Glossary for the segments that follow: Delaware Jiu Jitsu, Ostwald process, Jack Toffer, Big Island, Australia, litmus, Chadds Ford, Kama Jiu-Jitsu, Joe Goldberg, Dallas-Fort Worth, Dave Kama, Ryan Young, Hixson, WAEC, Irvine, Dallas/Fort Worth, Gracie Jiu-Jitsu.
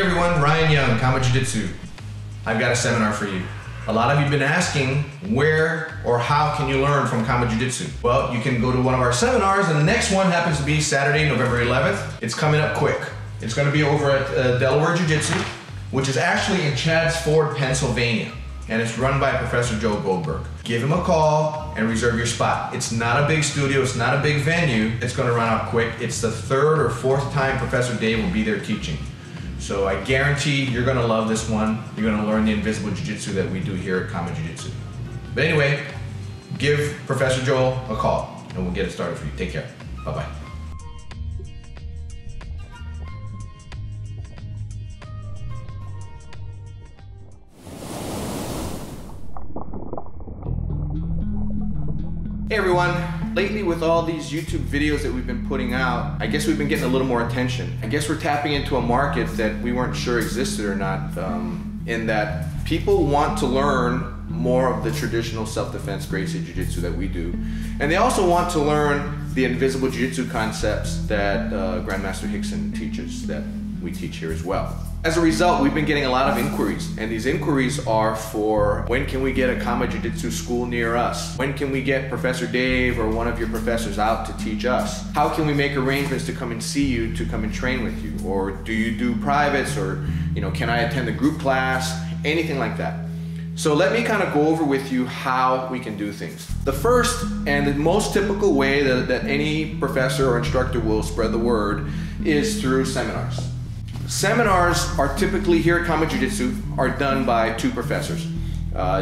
Hey everyone, Ryan Young, Kama Jiu-Jitsu. I've got a seminar for you. A lot of you have been asking where or how can you learn from Kama Jiu-Jitsu? Well, you can go to one of our seminars, and the next one happens to be Saturday, November 11th. It's coming up quick. It's gonna be over at Delaware Jiu Jitsu, which is actually in Chadds Ford, Pennsylvania. And it's run by Professor Joe Goldberg. Give him a call and reserve your spot. It's not a big studio, it's not a big venue. It's gonna run out quick. It's the third or fourth time Professor Dave will be there teaching. So I guarantee you're gonna love this one. You're gonna learn the invisible jiu-jitsu that we do here at Kama Jiu-Jitsu. But anyway, give Professor Joel a call and we'll get it started for you. Take care, bye-bye. Hey everyone, lately with all these YouTube videos that we've been putting out, I guess we've been getting a little more attention. I guess we're tapping into a market that we weren't sure existed or not, in that people want to learn more of the traditional self-defense Gracie Jiu-Jitsu that we do. And they also want to learn the invisible Jiu-Jitsu concepts that Grandmaster Hixson teaches, that we teach here as well. As a result, we've been getting a lot of inquiries, and these inquiries are for when can we get a Kama Jiu-Jitsu school near us? When can we get Professor Dave or one of your professors out to teach us? How can we make arrangements to come and see you, to come and train with you? Or do you do privates, or can I attend a group class? Anything like that. So let me kind of go over with you how we can do things. The first and the most typical way that any professor or instructor will spread the word is through seminars. Seminars are typically, here at Kama Jiu-Jitsu, are done by two professors,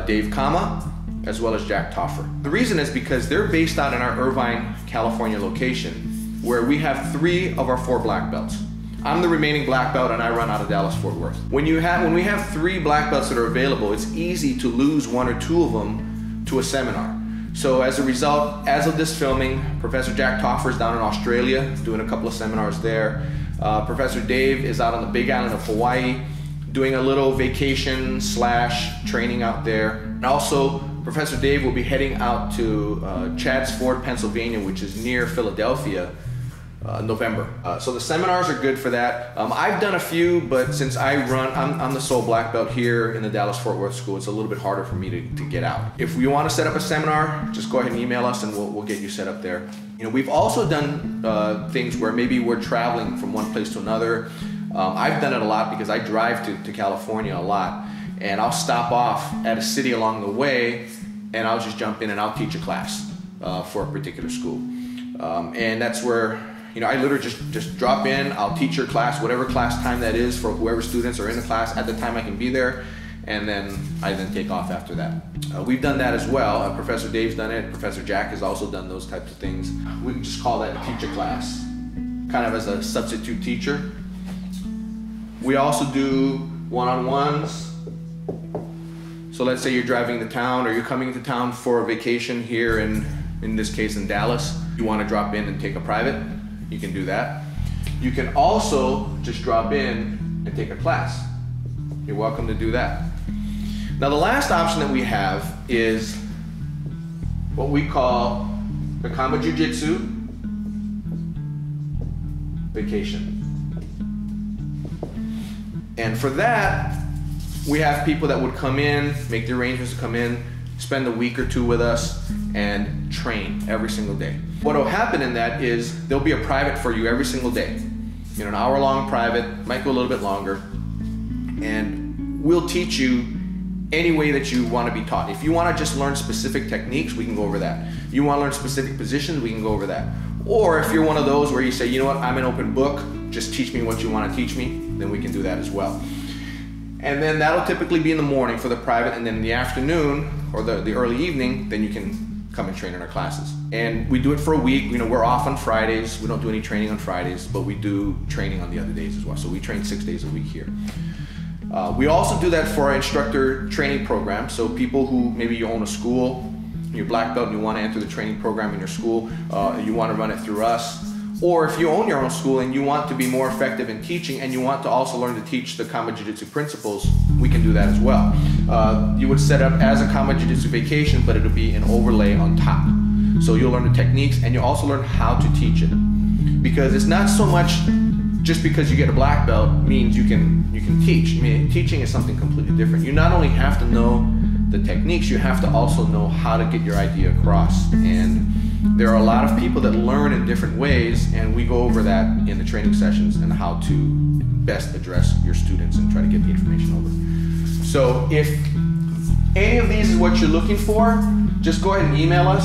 Dave Kama as well as Jack Toffer. The reason is because they're based out in our Irvine, California location, where we have three of our four black belts. I'm the remaining black belt, and I run out of Dallas-Fort Worth. When we have three black belts that are available, it's easy to lose one or two of them to a seminar. So as a result, as of this filming, Professor Jack Toffer is down in Australia doing a couple of seminars there. Professor Dave is out on the Big Island of Hawaii doing a little vacation / training out there. And also, Professor Dave will be heading out to Chadds Ford, Pennsylvania, which is near Philadelphia, November. So the seminars are good for that. I've done a few, but since I'm the sole black belt here in the Dallas-Fort Worth school, it's a little bit harder for me to get out. If you want to set up a seminar, just go ahead and email us and we'll get you set up there. We've also done things where maybe we're traveling from one place to another. I've done it a lot because I drive to California a lot, and I'll stop off at a city along the way and I'll just jump in and I'll teach a class for a particular school. And that's where I literally just drop in, I'll teach your class, whatever class time that is for whoever students are in the class at the time I can be there, and then I take off after that. We've done that as well. Professor Dave's done it, Professor Jack has also done those types of things. We can just call that a teacher class, kind of as a substitute teacher. We also do one-on-ones. So let's say you're driving to town, or you're coming to town for a vacation here in this case in Dallas. You want to drop in and take a private, you can do that. You can also just drop in and take a class. You're welcome to do that. Now the last option that we have is what we call the Kama Jiu-Jitsu Vacation. And for that, we have people that would come in, make the arrangements to come in, spend a week or two with us, and train every single day. What will happen in that is there'll be a private for you every single day. An hour-long private, might go a little bit longer, and we'll teach you any way that you want to be taught. If you want to just learn specific techniques, we can go over that. You want to learn specific positions, we can go over that. Or if you're one of those where you say, you know what, I'm an open book, just teach me what you want to teach me, then we can do that as well. And then that'll typically be in the morning for the private, and then in the afternoon or the early evening, then you can come and train in our classes. And we do it for a week. We're off on Fridays. We don't do any training on Fridays, but we do training on the other days as well. So we train 6 days a week here. We also do that for our instructor training program. So people who, maybe you own a school, you're black belt, and you want to enter the training program in your school, you want to run it through us. Or if you own your own school and you want to be more effective in teaching, and you want to also learn to teach the Kama Jiu-Jitsu principles, we can do that as well. You would set up as a Kama Jiu-Jitsu Vacation, but it'll be an overlay on top. So you'll learn the techniques, and you'll also learn how to teach it. Because it's not so much just because you get a black belt means you can teach. I mean, teaching is something completely different. You not only have to know the techniques, you have to also know how to get your idea across. And there are a lot of people that learn in different ways, and we go over that in the training sessions and how to best address your students and try to get the information over. So if any of these is what you're looking for, just go ahead and email us.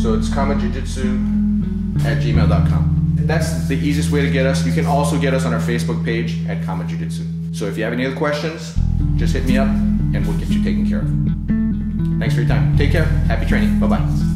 So it's kamajujitsu@gmail.com. That's the easiest way to get us. You can also get us on our Facebook page at Kama Jiu-Jitsu. So if you have any other questions, just hit me up and we'll get you taken care of. Thanks for your time. Take care. Happy training. Bye-bye.